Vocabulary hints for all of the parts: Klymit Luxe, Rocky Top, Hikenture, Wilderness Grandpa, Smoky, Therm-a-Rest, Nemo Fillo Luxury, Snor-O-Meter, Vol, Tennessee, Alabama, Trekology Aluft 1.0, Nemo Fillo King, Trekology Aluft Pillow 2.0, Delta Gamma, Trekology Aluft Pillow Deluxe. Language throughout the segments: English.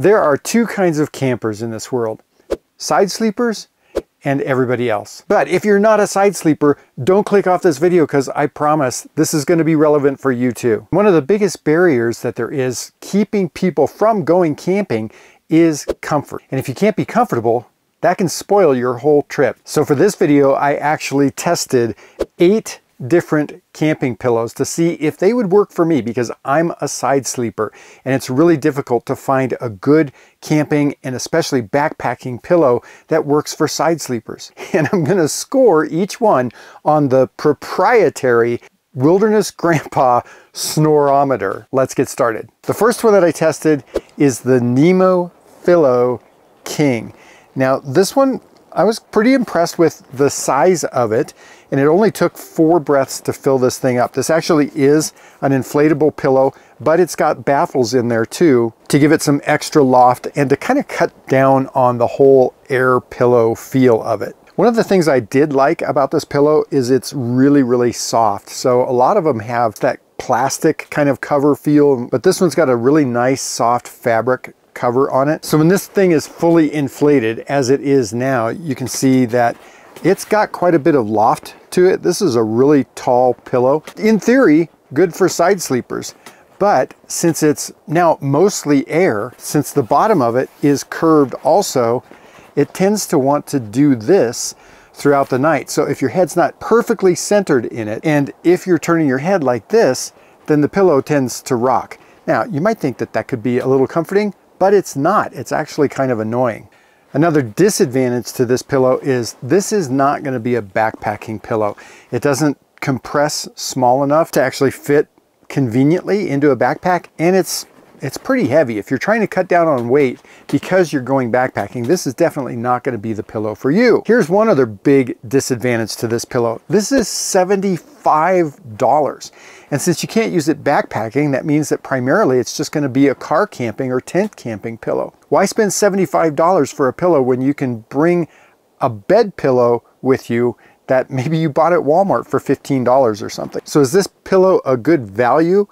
There are two kinds of campers in this world, side sleepers and everybody else. But if you're not a side sleeper, don't click off this video because I promise this is going to be relevant for you too. One of the biggest barriers that there is keeping people from going camping is comfort. And if you can't be comfortable, that can spoil your whole trip. So for this video, I actually tested 8 different camping pillows to see if they would work for me because I'm a side sleeper and it's really difficult to find a good camping and especially backpacking pillow that works for side sleepers. And I'm going to score each one on the proprietary Wilderness Grandpa Snor-O-Meter. Let's get started. The first one that I tested is the Nemo Fillo King. Now this one, I was pretty impressed with the size of it, and it only took 4 breaths to fill this thing up. This actually is an inflatable pillow, but it's got baffles in there too to give it some extra loft and to kind of cut down on the whole air pillow feel of it. One of the things I did like about this pillow is it's really, really soft. So a lot of them have that plastic kind of cover feel, but this one's got a really nice soft fabric cover on it. So when this thing is fully inflated as it is now, you can see that it's got quite a bit of loft to it. This is a really tall pillow. In theory, good for side sleepers, but since it's now mostly air, since the bottom of it is curved also, it tends to want to do this throughout the night. So if your head's not perfectly centered in it, and if you're turning your head like this, then the pillow tends to rock. Now, you might think that that could be a little comforting, but it's not. It's actually kind of annoying. Another disadvantage to this pillow is this is not going to be a backpacking pillow. It doesn't compress small enough to actually fit conveniently into a backpack, and it's pretty heavy. If you're trying to cut down on weight because you're going backpacking, this is definitely not going to be the pillow for you. Here's one other big disadvantage to this pillow. This is $75. And since you can't use it backpacking, that means that primarily it's just going to be a car camping or tent camping pillow. Why spend $75 for a pillow when you can bring a bed pillow with you that maybe you bought at Walmart for $15 or something? So is this pillow a good value?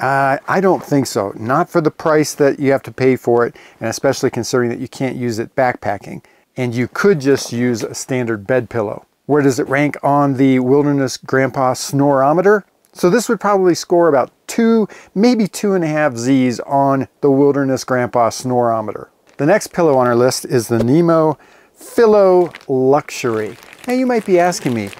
I don't think so. Not for the price that you have to pay for it, and especially considering that you can't use it backpacking and you could just use a standard bed pillow. Where does it rank on the Wilderness Grandpa Snor-O-Meter? So this would probably score about 2, maybe 2.5 Zs on the Wilderness Grandpa Snor-O-Meter. The next pillow on our list is the Nemo Fillo Luxury. Now you might be asking me,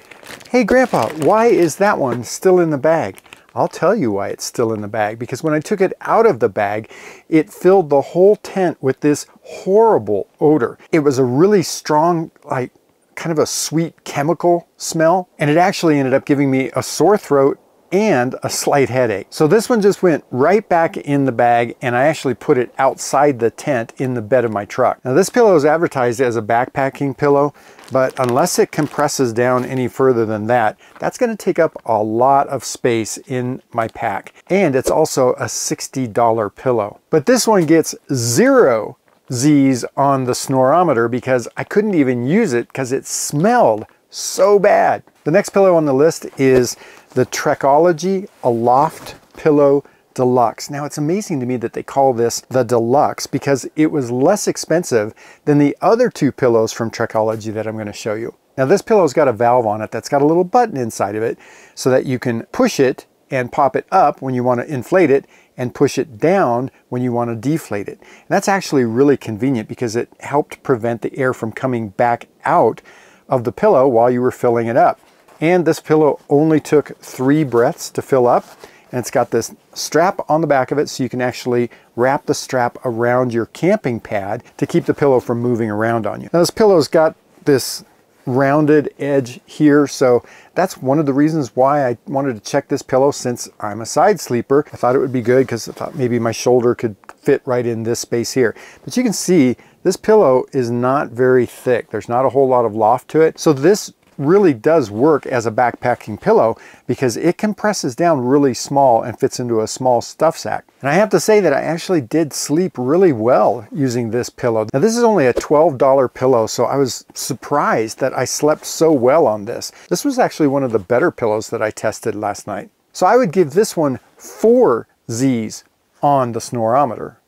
hey Grandpa, why is that one still in the bag? I'll tell you why it's still in the bag, because when I took it out of the bag, it filled the whole tent with this horrible odor. It was a really strong, like kind of a sweet chemical smell, and it actually ended up giving me a sore throat and a slight headache. So this one just went right back in the bag, and I actually put it outside the tent in the bed of my truck. Now this pillow is advertised as a backpacking pillow, but unless it compresses down any further than that, that's going to take up a lot of space in my pack. And it's also a $60 pillow. But this one gets 0 Z's on the Snor-O-Meter because I couldn't even use it because it smelled so bad. The next pillow on the list is the Trekology Aluft Pillow Deluxe. Now it's amazing to me that they call this the Deluxe because it was less expensive than the other 2 pillows from Trekology that I'm going to show you. Now this pillow's got a valve on it that's got a little button inside of it so that you can push it and pop it up when you want to inflate it and push it down when you want to deflate it. And that's actually really convenient because it helped prevent the air from coming back out of the pillow while you were filling it up. And this pillow only took 3 breaths to fill up, and it's got this strap on the back of it so you can actually wrap the strap around your camping pad to keep the pillow from moving around on you. Now this pillow's got this rounded edge here, so that's one of the reasons why I wanted to check this pillow since I'm a side sleeper. I thought it would be good because I thought maybe my shoulder could fit right in this space here. But you can see this pillow is not very thick. There's not a whole lot of loft to it. So this really does work as a backpacking pillow because it compresses down really small and fits into a small stuff sack. And I have to say that I actually did sleep really well using this pillow. Now this is only a $12 pillow, so I was surprised that I slept so well on this. This was actually one of the better pillows that I tested last night. So I would give this one 4 Zs on the Snor-O-Meter.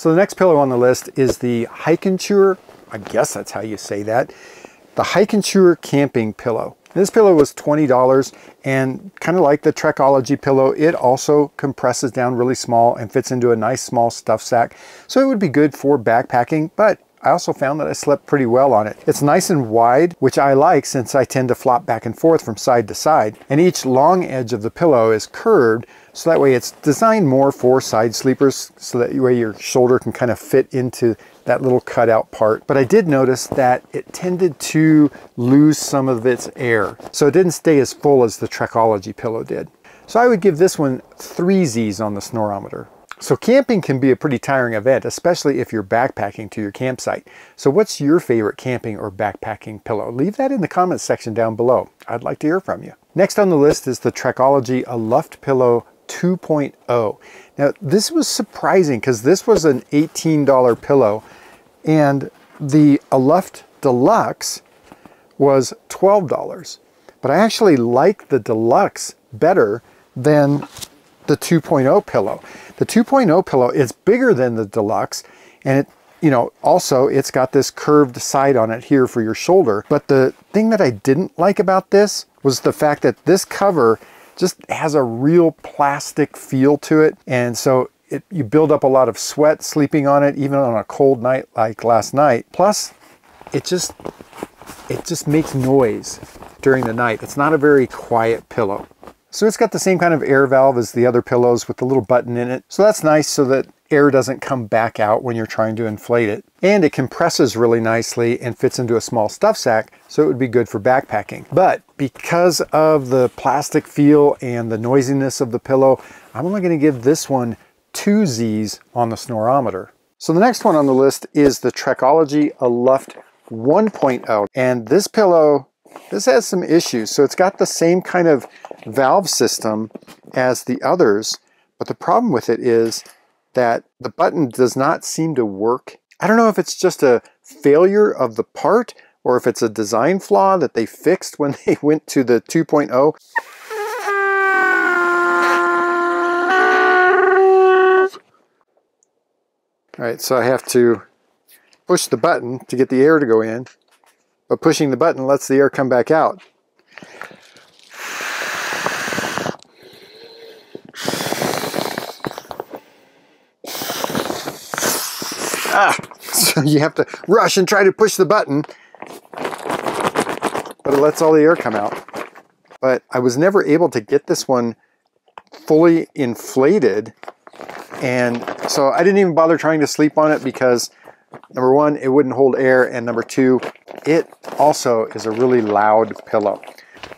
So the next pillow on the list is the Hikenture, I guess that's how you say that, the Hikenture Camping Pillow. This pillow was $20, and kind of like the Trekology pillow, it also compresses down really small and fits into a nice small stuff sack. So it would be good for backpacking, but I also found that I slept pretty well on it. It's nice and wide, which I like since I tend to flop back and forth from side to side. And each long edge of the pillow is curved, so that way it's designed more for side sleepers, so that way your shoulder can kind of fit into that little cutout part. But I did notice that it tended to lose some of its air, so it didn't stay as full as the Trekology pillow did. So I would give this one 3 Zs on the Snor-O-Meter. So camping can be a pretty tiring event, especially if you're backpacking to your campsite. So what's your favorite camping or backpacking pillow? Leave that in the comments section down below. I'd like to hear from you. Next on the list is the Trekology Aluft Pillow 2.0. Now this was surprising because this was an $18 pillow and the Aluft Deluxe was $12. But I actually like the Deluxe better than the 2.0 pillow. The 2.0 pillow is bigger than the Deluxe, and it, you know, also it's got this curved side on it here for your shoulder. But the thing that I didn't like about this was the fact that this cover just has a real plastic feel to it, and so you build up a lot of sweat sleeping on it, even on a cold night like last night. Plus, it just makes noise during the night. It's not a very quiet pillow. So it's got the same kind of air valve as the other pillows with the little button in it. So that's nice so that air doesn't come back out when you're trying to inflate it. And it compresses really nicely and fits into a small stuff sack, so it would be good for backpacking. But because of the plastic feel and the noisiness of the pillow, I'm only going to give this one 2 Zs on the Snor-O-Meter. So the next one on the list is the Trekology Aluft 1.0. And this pillow, this has some issues. So it's got the same kind of valve system as the others, but the problem with it is that the button does not seem to work. I don't know if it's just a failure of the part or if it's a design flaw that they fixed when they went to the 2.0. All right, so I have to push the button to get the air to go in, but pushing the button lets the air come back out. Ah, so you have to rush and try to push the button, but it lets all the air come out. But I was never able to get this one fully inflated, and so I didn't even bother trying to sleep on it because number one, it wouldn't hold air, and number two, it also is a really loud pillow.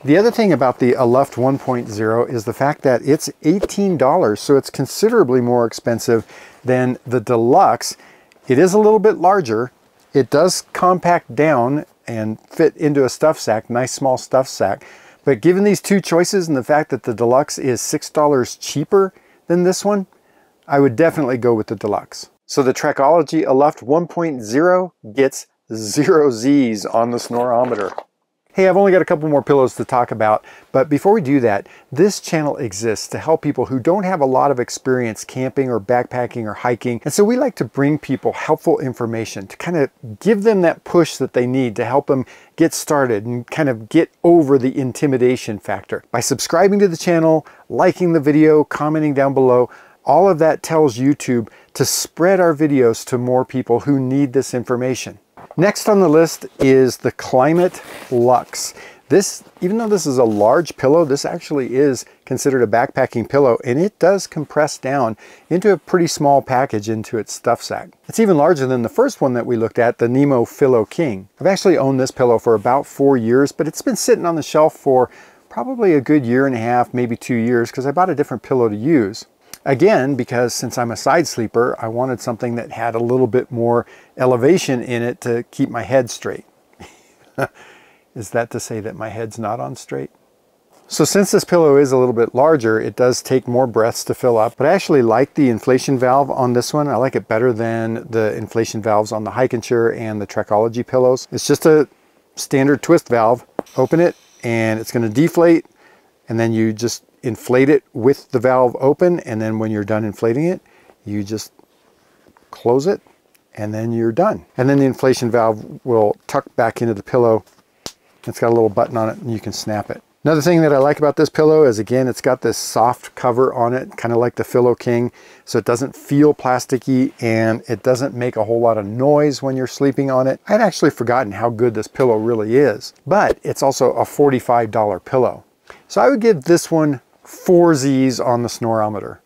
The other thing about the Aluft 1.0 is the fact that it's $18, so it's considerably more expensive than the Deluxe. It is a little bit larger. It does compact down and fit into a stuff sack, nice small stuff sack. But given these two choices and the fact that the Deluxe is $6 cheaper than this one, I would definitely go with the Deluxe. So the Trekology Aluft 1.0 gets 0 Zs on the Snor-O-Meter. Hey, I've only got a couple more pillows to talk about, but before we do that, this channel exists to help people who don't have a lot of experience camping or backpacking or hiking, and so we like to bring people helpful information to kind of give them that push that they need to help them get started and kind of get over the intimidation factor. By subscribing to the channel, liking the video, commenting down below, all of that tells YouTube to spread our videos to more people who need this information. Next on the list is the Klymit Luxe. This, even though this is a large pillow, this actually is considered a backpacking pillow, and it does compress down into a pretty small package into its stuff sack. It's even larger than the first one that we looked at, the Nemo Fillo King. I've actually owned this pillow for about 4 years, but it's been sitting on the shelf for probably a good 1.5 years, maybe 2 years, because I bought a different pillow to use. Again, because since I'm a side sleeper, I wanted something that had a little bit more elevation in it to keep my head straight. Is that to say that my head's not on straight? So since this pillow is a little bit larger, it does take more breaths to fill up, but I actually like the inflation valve on this one. I like it better than the inflation valves on the Hikenture and the Trekology pillows. It's just a standard twist valve. Open it and it's going to deflate, and then you just inflate it with the valve open, and then when you're done inflating it, you just close it, and then you're done. And then the inflation valve will tuck back into the pillow. It's got a little button on it and you can snap it. Another thing that I like about this pillow is, again, it's got this soft cover on it, kind of like the Fillo King, so it doesn't feel plasticky and it doesn't make a whole lot of noise when you're sleeping on it. I'd actually forgotten how good this pillow really is, but it's also a $45 pillow. So I would give this one 4 Zs on the Snor-O-Meter.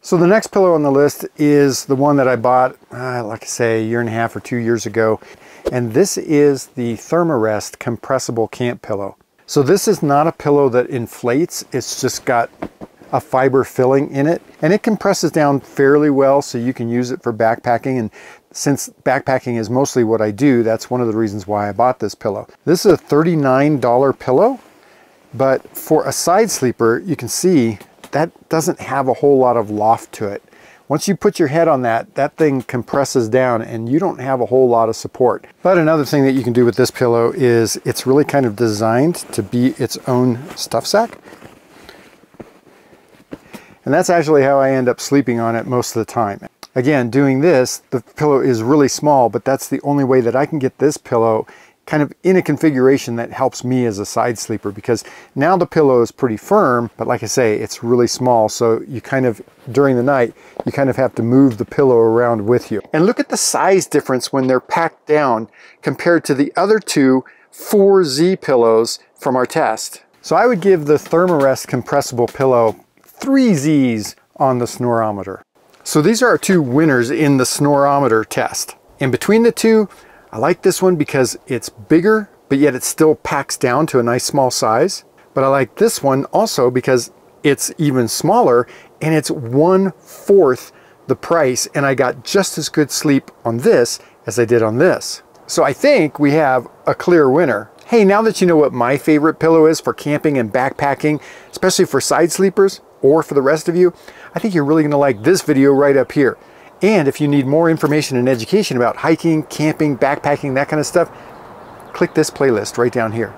So the next pillow on the list is the one that I bought, like I say, a year and a half or 2 years ago. And this is the Therm-a-Rest compressible camp pillow. So this is not a pillow that inflates. It's just got a fiber filling in it, and it compresses down fairly well, so you can use it for backpacking. And since backpacking is mostly what I do, that's one of the reasons why I bought this pillow. This is a $39 pillow, but for a side sleeper, you can see that doesn't have a whole lot of loft to it. Once you put your head on that, that thing compresses down and you don't have a whole lot of support. But another thing that you can do with this pillow is it's really kind of designed to be its own stuff sack. And that's actually how I end up sleeping on it most of the time. Again, doing this, the pillow is really small, but that's the only way that I can get this pillow kind of in a configuration that helps me as a side sleeper, because now the pillow is pretty firm, but like I say, it's really small. So you kind of, during the night, you kind of have to move the pillow around with you. And look at the size difference when they're packed down compared to the other two 4Z pillows from our test. So I would give the Therm-a-Rest compressible pillow 3 Zs on the Snor-O-Meter. So these are our two winners in the Snor-O-Meter test. And between the two, I like this one because it's bigger, but yet it still packs down to a nice small size. But I like this one also because it's even smaller and it's 1/4 the price, and I got just as good sleep on this as I did on this. So I think we have a clear winner. Hey, now that you know what my favorite pillow is for camping and backpacking, especially for side sleepers or for the rest of you, I think you're really gonna like this video right up here. And if you need more information and education about hiking, camping, backpacking, that kind of stuff, click this playlist right down here.